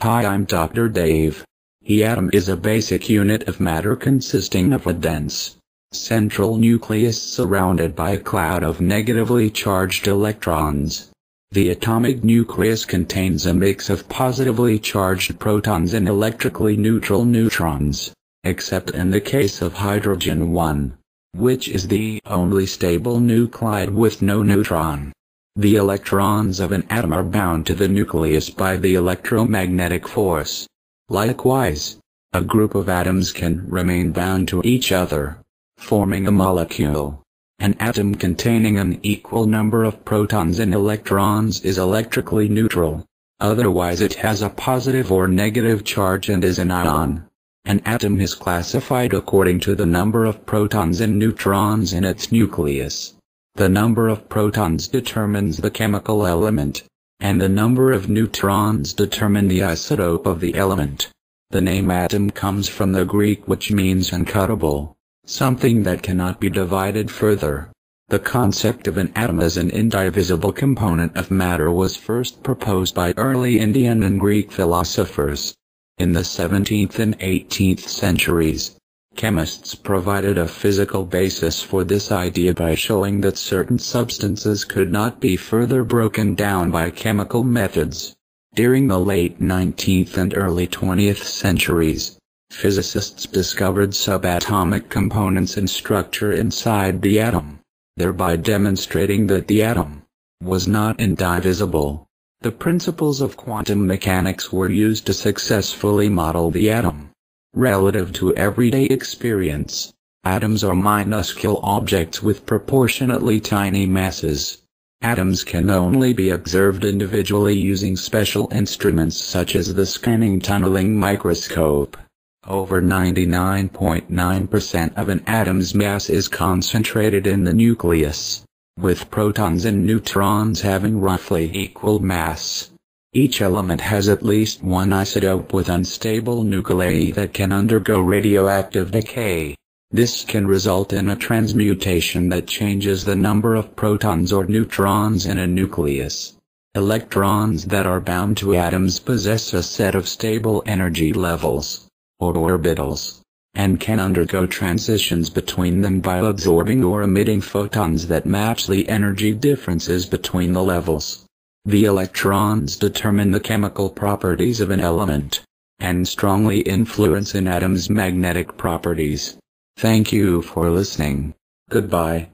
Hi, I'm Dr. Dave. The atom is a basic unit of matter consisting of a dense central nucleus surrounded by a cloud of negatively charged electrons. The atomic nucleus contains a mix of positively charged protons and electrically neutral neutrons, except in the case of hydrogen 1, which is the only stable nuclide with no neutron. The electrons of an atom are bound to the nucleus by the electromagnetic force. Likewise, a group of atoms can remain bound to each other, forming a molecule. An atom containing an equal number of protons and electrons is electrically neutral. Otherwise, it has a positive or negative charge and is an ion. An atom is classified according to the number of protons and neutrons in its nucleus. The number of protons determines the chemical element, and the number of neutrons determine the isotope of the element. The name atom comes from the Greek, which means uncuttable, something that cannot be divided further. The concept of an atom as an indivisible component of matter was first proposed by early Indian and Greek philosophers. In the 17th and 18th centuries, chemists provided a physical basis for this idea by showing that certain substances could not be further broken down by chemical methods. During the late 19th and early 20th centuries, physicists discovered subatomic components and structure inside the atom, thereby demonstrating that the atom was not indivisible. The principles of quantum mechanics were used to successfully model the atom. Relative to everyday experience, atoms are minuscule objects with proportionately tiny masses. Atoms can only be observed individually using special instruments such as the scanning tunneling microscope. Over 99.9% of an atom's mass is concentrated in the nucleus, with protons and neutrons having roughly equal mass. Each element has at least one isotope with unstable nuclei that can undergo radioactive decay. This can result in a transmutation that changes the number of protons or neutrons in a nucleus. Electrons that are bound to atoms possess a set of stable energy levels, or orbitals, and can undergo transitions between them by absorbing or emitting photons that match the energy differences between the levels. The electrons determine the chemical properties of an element, and strongly influence an atom's magnetic properties. Thank you for listening. Goodbye.